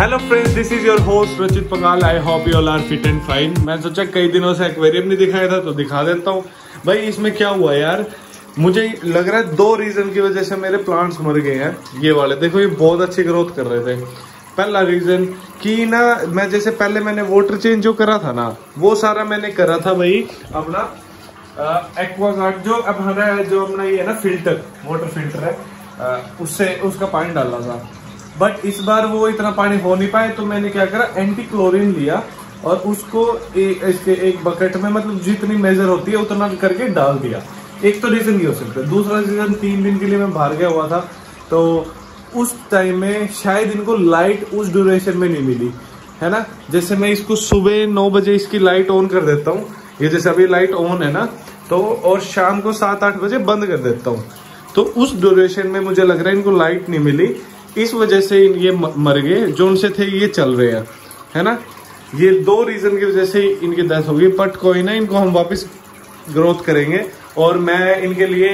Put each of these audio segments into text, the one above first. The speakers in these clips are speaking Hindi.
Hello friends, this is your host Rachit Pangal. I hope you all are fit and fine. मैंने सोचा कई दिनों से एक्वेरियम नहीं दिखाया था तो दिखा देता हूँ। भाई इसमें क्या हुआ यार, मुझे लग रहा है दो रीज़न की वजह से मेरे प्लांट्स मर गए हैं। ये वाले देखो, ये बहुत अच्छी ग्रोथ कर रहे थे। पहला रीज़न कि ना मैं जैसे पहले मैंने वाटर चेंज जो करा था ना, वो सारा मैंने करा था भाई अपना एक्वागार्ड जो अब हमारा जो अपना ये है ना फिल्टर, वाटर फिल्टर है, उससे उसका पानी डाला था। बट इस बार वो इतना पानी हो नहीं पाया तो मैंने क्या करा, एंटी क्लोरीन लिया और उसको इसके एक बकेट में मतलब जितनी मेजर होती है उतना करके डाल दिया। एक तो रीज़न ये हो सकता है। दूसरा रीज़न 3 दिन के लिए मैं बाहर गया हुआ था तो उस टाइम में शायद इनको लाइट उस ड्यूरेशन में नहीं मिली है ना। जैसे मैं इसको सुबह 9 बजे इसकी लाइट ऑन कर देता हूँ, ये जैसे अभी लाइट ऑन है ना, तो और शाम को 7-8 बजे बंद कर देता हूँ। तो उस ड्यूरेशन में मुझे लग रहा है इनको लाइट नहीं मिली, इस वजह से ये मर गए। जो उनसे थे ये चल रहे हैं है ना। ये दो रीज़न की वजह से इनकी डेथ हो गई। बट कोई ना, इनको हम वापस ग्रोथ करेंगे। और मैं इनके लिए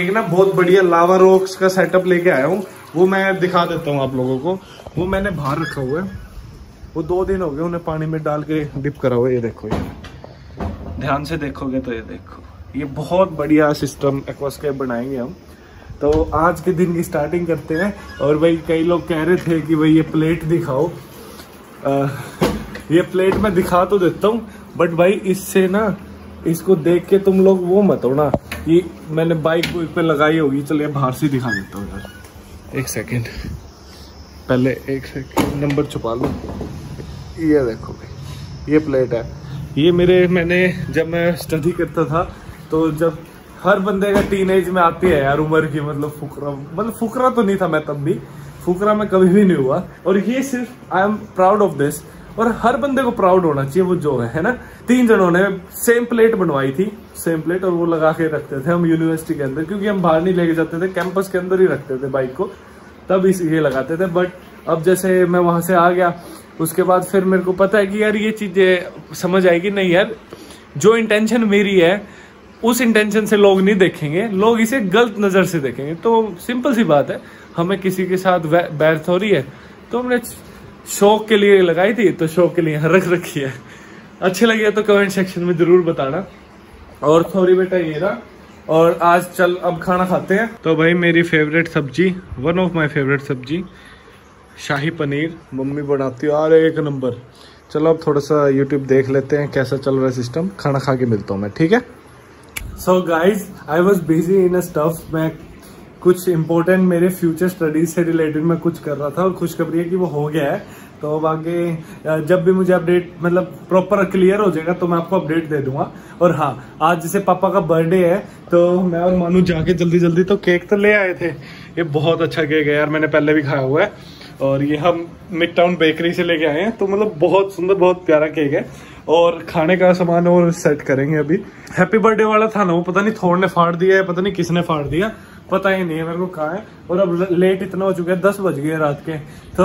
एक ना बहुत बढ़िया लावा रॉक्स का सेटअप लेके आया हूँ, वो मैं दिखा देता हूँ आप लोगों को। वो मैंने बाहर रखा हुआ है, वो 2 दिन हो गए उन्हें पानी में डाल के डिप करा हुआ है। ये देखो, ये ध्यान से देखोगे तो ये देखो, ये बहुत बढ़िया सिस्टम एक्वास्केप बनाएंगे हम। तो आज के दिन की स्टार्टिंग करते हैं। और भाई कई लोग कह रहे थे कि भाई ये प्लेट दिखाओ, ये प्लेट मैं दिखा तो देता हूँ बट भाई इससे ना, इसको देख के तुम लोग वो मत हो ना, ये मैंने बाइक पे लगाई होगी। चलिए बाहर से दिखा देता हूँ यार, एक सेकेंड, पहले एक सेकेंड नंबर छुपा लो। ये देखो भाई, ये प्लेट है, ये मैंने जब मैं स्टडी करता था तो जब हर बंदे का टीनेज में आती है यार उम्र की, मतलब फुकरा तो नहीं था मैं, तब भी फुकरा मैं कभी भी नहीं हुआ। और ये सिर्फ I am proud of this, और हर बंदे को प्राउड होना चाहिए वो जो है ना। 3 जनों ने सेम प्लेट बनवाई थी, सेम प्लेट, और वो लगा के रखते थे हम यूनिवर्सिटी के अंदर, क्योंकि हम बाहर नहीं लेके जाते थे, कैंपस के अंदर ही रखते थे बाइक को, तब ये लगाते थे। बट अब जैसे मैं वहाँ से आ गया उसके बाद फिर मेरे को पता है कि यार ये चीज़ें समझ आएगी नहीं यार, जो इंटेंशन मेरी है उस इंटेंशन से लोग नहीं देखेंगे, लोग इसे गलत नज़र से देखेंगे। तो सिंपल सी बात है, हमें किसी के साथ बैर थोड़ी है, तो हमने शौक के लिए लगाई थी तो शौक के लिए रख रखी है। अच्छे लगे तो कमेंट सेक्शन में ज़रूर बताना। और थोड़ी बेटा ये रहा। और आज चल अब खाना खाते हैं। तो भाई मेरी फेवरेट सब्जी, वन ऑफ माई फेवरेट सब्जी, शाही पनीर मम्मी बनाती है और एक नंबर। चलो अब थोड़ा सा यूट्यूब देख लेते हैं कैसा चल रहा है सिस्टम, खाना खा के मिलता हूँ मैं, ठीक है। So guys I was busy in stuff, मैं कुछ इम्पोर्टेंट मेरे फ्यूचर स्टडीज से रिलेटेड मैं कुछ कर रहा था और खुशखबरी है कि वो हो गया है। तो अब आगे जब भी मुझे अपडेट मतलब प्रॉपर क्लियर हो जाएगा तो मैं आपको अपडेट दे दूंगा। और हाँ, आज जैसे पापा का बर्थडे है तो मैं और मानू जाके जल्दी जल्दी तो केक तो ले आए थे। ये बहुत अच्छा केक है यार, मैंने पहले भी खाया हुआ है और ये हम मिड टाउन बेकरी से लेके आए हैं। तो मतलब बहुत सुंदर, बहुत प्यारा केक है। और खाने का सामान और सेट करेंगे अभी। हैप्पी बर्थडे वाला था ना वो, पता नहीं थोर ने फाड़ दिया है, पता नहीं किसने फाड़ दिया, पता ही नहीं है मेरे को कहाँ है। और अब लेट इतना हो चुका है, 10 बज गए रात के, तो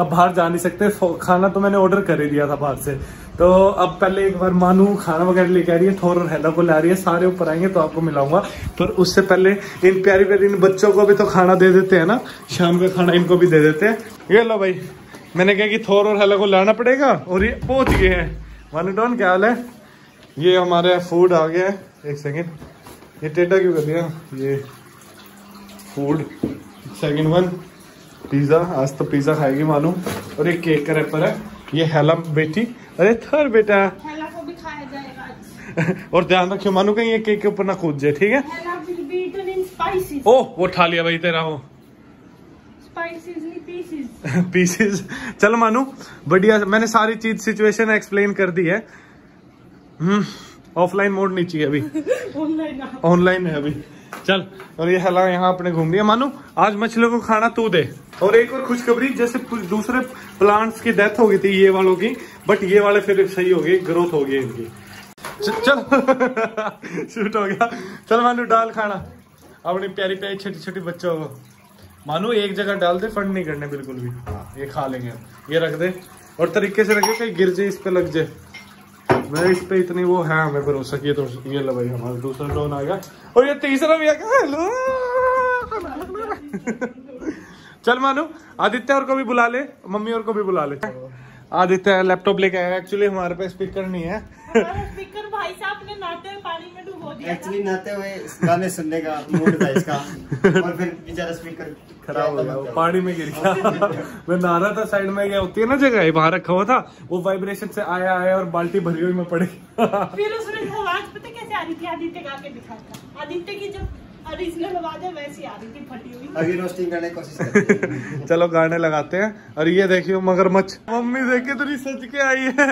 अब बाहर जा नहीं सकते। खाना तो मैंने ऑर्डर कर ही दिया था बाहर से। तो अब पहले एक बार मानू खाना वगैरह लेके आ रही है, थोर और हेला को ले आ रही है, सारे ऊपर आएंगे तो आपको मिलाऊंगा। पर उससे पहले इन प्यारी प्यारी इन बच्चों को भी तो खाना दे देते हैं ना, शाम का खाना इनको भी दे देते हैं। ये लो भाई, मैंने कहा कि थोर और हेला को लाना पड़ेगा और ये पहुँच गए हैं। मानू डॉन क्या हाल है? ये हमारे फूड आ गया है। एक सेकेंड, ये टेढ़ा क्यों कर दिया? ये फूड सेकेंड वन पिज़्ज़ा, आज तो पिज़्ज़ा खाएगी मानू। और ये केक का रैपर है, ये हेला बेटी, अरे थर बेटा, हेला को भी खाया जाएगा। और ध्यान रखियो मानू कहीं ये केक के ऊपर ना कूद जाए, ठीक है? Hella will beaten in spices. ओ वो उठा लिया भाई तेरा हो, स्पाइसेस नहीं पीसेस। पीसेस। चल मानू बढ़िया, मैंने सारी चीज सिचुएशन एक्सप्लेन कर दी है। ऑफलाइन मोड नहीं चाहिए अभी। ऑनलाइन है अभी, चल। और ये हेला यहाँ अपने घूम रही है। मानू आज मछलियों को खाना तू दे। और एक और खुशखबरी, जैसे दूसरे प्लांट्स की डेथ हो गई थी ये वालों की, बट ये वाले फिर सही हो गए, ग्रोथ हो गई इनकी। चल शूट हो गया। चल मानू डाल खाना अपनी प्यारी प्यारी छोटी छोटी बच्चों को। मानू एक जगह डाल दे, फंड नहीं करने बिल्कुल भी। हाँ ये खा लेंगे, ये रख दे और तरीके से रखे, कहीं गिर जाए इस पे लग जाए। मैं इस पे इतनी वो है, हमें भरोसा किया। तो ये लो भाई हमारा दूसरा डोन आ गया और ये तीसरा भी आ गया। चल मानू आदित्य और को भी बुला ले, मम्मी और को भी बुला ले। आदित्य लैपटॉप लेके आया, एक्चुअली हमारे पास स्पीकर नहीं है। स्पीकर भाई साहब ने नाते हुए पानी में डुबो दिया। एक्चुअली नाते हुए गाने सुनने का मूड था इसका, और फिर बेचारा स्पीकर खराब हो गया, पानी में गिर गया। मैं नहा था, साइड में गया, होती है ना जगह वहाँ रखा हुआ था, वो वाइब्रेशन से आया और बाल्टी भरी हुई में पड़ी। फिर उसमें आवाज पता कैसे आ रही थी, आदित्य गा के दिखाता, आदित्य की जो ओरिजिनल आवाज है वैसी आ रही थी फटी हुई। अभी रोस्टिंग करने की कोशिश करते हैं। चलो गाने लगाते हैं। और ये देखियो मगरमच्छ, मम्मी देखे तो नहीं सच के आई है।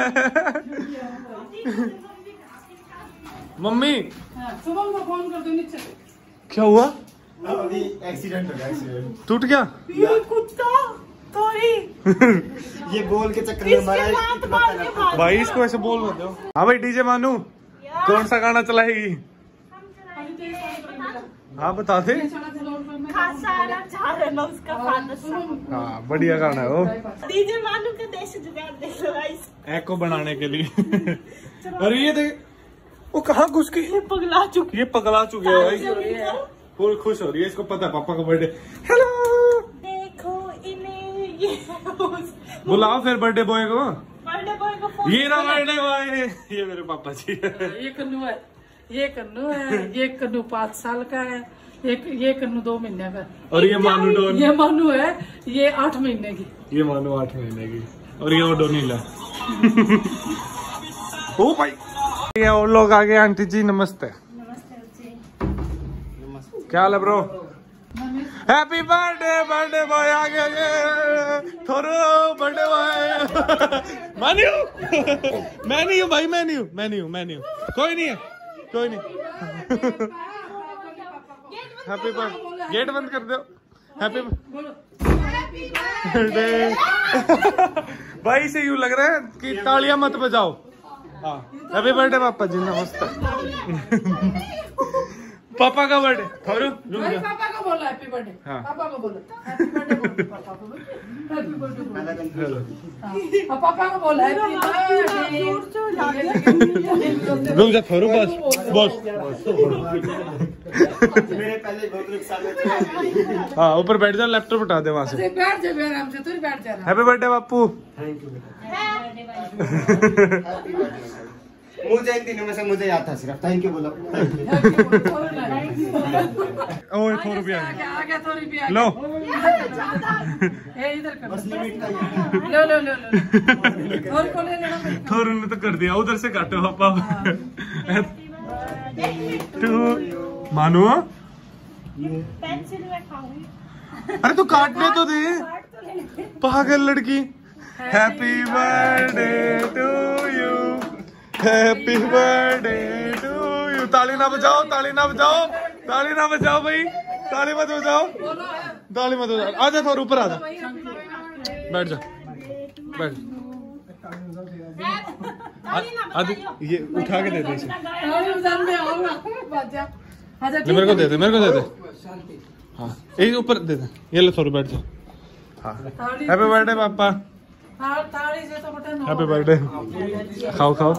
मम्मी सुबह उनको फोन कर दो, नीचे क्या हुआ, अभी एक्सीडेंट हो गया, एक्सीडेंट टूट गया ये कुत्ता। ये बोल के चक्कर में हमारा भाई, इसको ऐसे बोल मत दो। हाँ भाई डीजे मानू कौन सा गाना चलाएगी, हाँ बता दे। हाँ बढ़िया गाना है वो, डीजे मानू के देश जुगाड़ देखो गाइस, एको बनाने के लिए। अरे ये देख वो कहाँ घुस गई, ये पगला चुकी, ये पगला चुकी है भाई, फुल खुश हो रही है, इसको पता है पापा का बर्थडे। हेलो देखो इन्हें, ये बुलाओ फिर बर्थडे बॉय को, बर्थडे बॉय को। ये ना बर्थडे बॉय, ये मेरे पापा जी है, ये कन्नू है, ये कन्नू है, ये कन्नू 5 साल का है, ये कन्नू 2 महीने का, और ये मानू है, ये 8 महीने की, ये मानू 8 महीने की, और ये ओडोनीला। ओ भाई ये और लोग आ गए। आंटी जी नमस्ते, नमस्ते, क्या हाल है bro? Happy birthday birthday boy आ गया, थोरो बर्थडे बॉय। मैं नहीं हूँ भाई, मैं नहीं हूँ, कोई नहीं है, कोई नहीं। हैप्पी बर्थडे, गेट बंद कर दो। हैप्पी बर्थडे भाई से यूं लग रहा है कि तालियां मत बजाओ। हाँ हैप्पी बर्थडे पापा जी, नमस्ते। पापा का बर्थडे, थोरू पापा को बोलो हैप्पी बर्थडे, पापा को बोलो हैप्पी बर्थडे, पापा को बोलो हैप्पी बर्थडे। थोरू बस बस मेरे पहले बहुत, हाँ ऊपर बैठ जाओ, लैपटॉप उठा दे वहाँ से, बैठ जाओ आराम से, तू बैठ जा। हैप्पी बर्थडे बापू, थैंक यू बेटा, मुझे एक दिन में से मुझे याद था सिर्फ थैंक यू बोला। ओए 4 रुपया आ गया, 4 रुपया लो, ये इधर कर बस, लिमिट का लो लो लो लो, और को ले लेना, थोर ने तो कर दिया, उधर से काटो पापा। टू मानो पेंसिल में खाऊंगी, अरे तो काटने तो दे पागल लड़की। Happy birthday to you, happy birthday to you. ताली ना बजाओ, ताली ना बजाओ, ताली ना बजाओ भाई, ताली मत बजाओ, ताली मत बजाओ। आजा थोड़ा ऊपर आजा, बैठ जा, बैठ जा, ये उठा के दे दे, मेरे को दे दे, मेरे को दे दे, हाँ ये ऊपर दे दे, ये ले थोड़ा बैठ जाओ। हाँ हैप्पी बर्थडे पापा, हैप्पी बर्थडे, खाओ खाओ।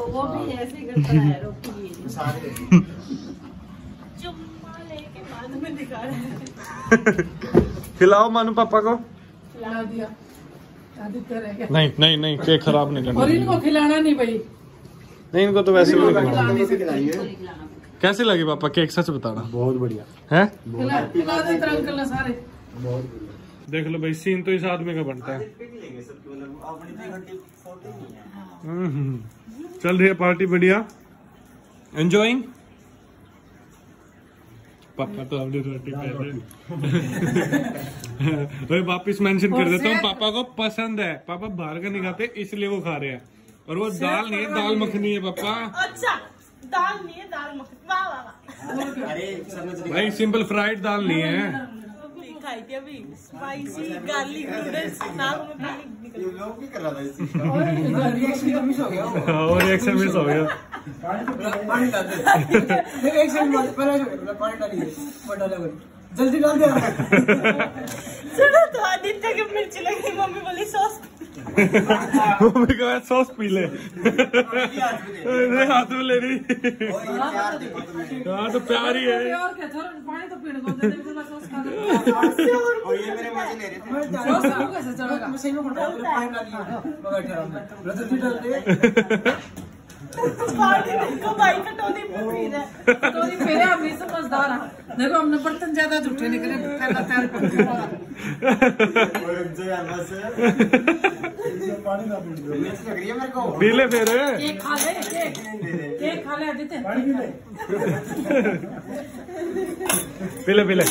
खिलाओ मानू पापा को, नहीं नहीं नहीं केक खराब नहीं करना, और इनको खिलाना नहीं भाई, नहीं इनको तो वैसे भी। कैसी लगी पापा केक, सच बताना। बहुत बढ़िया है, देख लो भाई सीन तो इस आदमी का बनता है। चल रही है पार्टी बढ़िया, एंजॉयिंग। पापा तो हमने रोटी खाई, वापिस मेंशन कर देता हूँ, पापा को पसंद है, पापा बाहर का नहीं खाते इसलिए वो खा रहे हैं। और वो दाल नहीं है, दाल मखनी है पापा। अच्छा दाल नहीं है, दाल मखनी, वाह वाह। अरे भाई सिंपल फ्राइड दाल नहीं है, अभी स्पाइसी गार्लिक नूडल्स नाक में पानी निकल गया। लोग भी कर रहा था इससे, रिएक्शन मिस हो गया, और रिएक्शन मिस हो गया। पानी डाल दे, एक सेकंड बाद पहले पानी डालिए, पानी डालो जल्दी, डाल दे। सुनो तो आदित्य के मिर्च लगी, मम्मी बोली सॉस, मम्मी कहा सॉस पी ले, हाथ में ले रही। हाँ तो प्यार ही है, और क्या, थोड़ा पानी तो पीने को दे, बोला सॉस खा ले। और ये मेरे मजे ले रहे थे। देखो हमने बर्तन ज्यादा झूठे निकले पीले पीले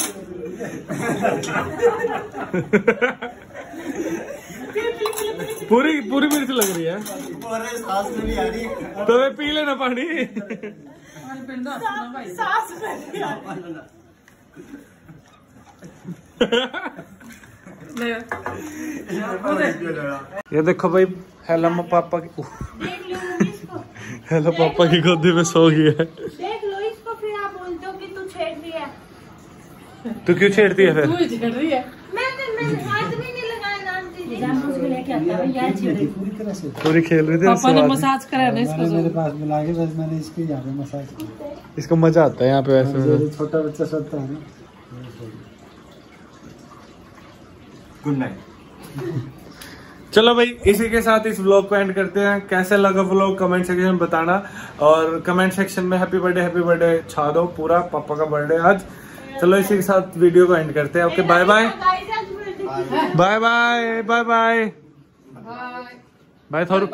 पूरी पूरी मिर्च लग रही है सास में भी आ रही है तो वे पी लेना पानी सास में। ये देखो भाई हेला पापा की हेला पापा की गोदी में सो गई है। देख लो इसको, फिर आप बोलते हो कि तू छेड़ रही है। तू क्यों छेड़ती है? फिर छेड़ रही है। पूरी खेल रही थी। पापा ने मसाज कराया ना इसको, मेरे पास मिला के बस मैंने इसकी यहाँ पे मसाज की। इसको मजा आता है यहाँ पे। वैसे छोटा बच्चा सोता है ना। Good night. चलो भाई इसी के साथ इस व्लॉग को एंड करते हैं। कैसे लगा व्लॉग कमेंट सेक्शन में बताना, और कमेंट सेक्शन में हैप्पी बर्थडे छा दो पूरा। पापा का बर्थडे आज। चलो इसी के साथ वीडियो को एंड करते हैं। Okay bye bye bye bye bye bye bye थोर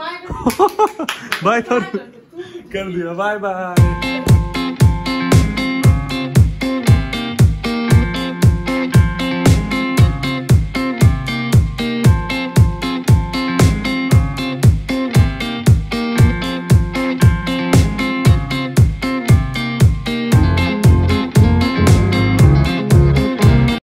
बाय थोर कर दिया। Bye bye.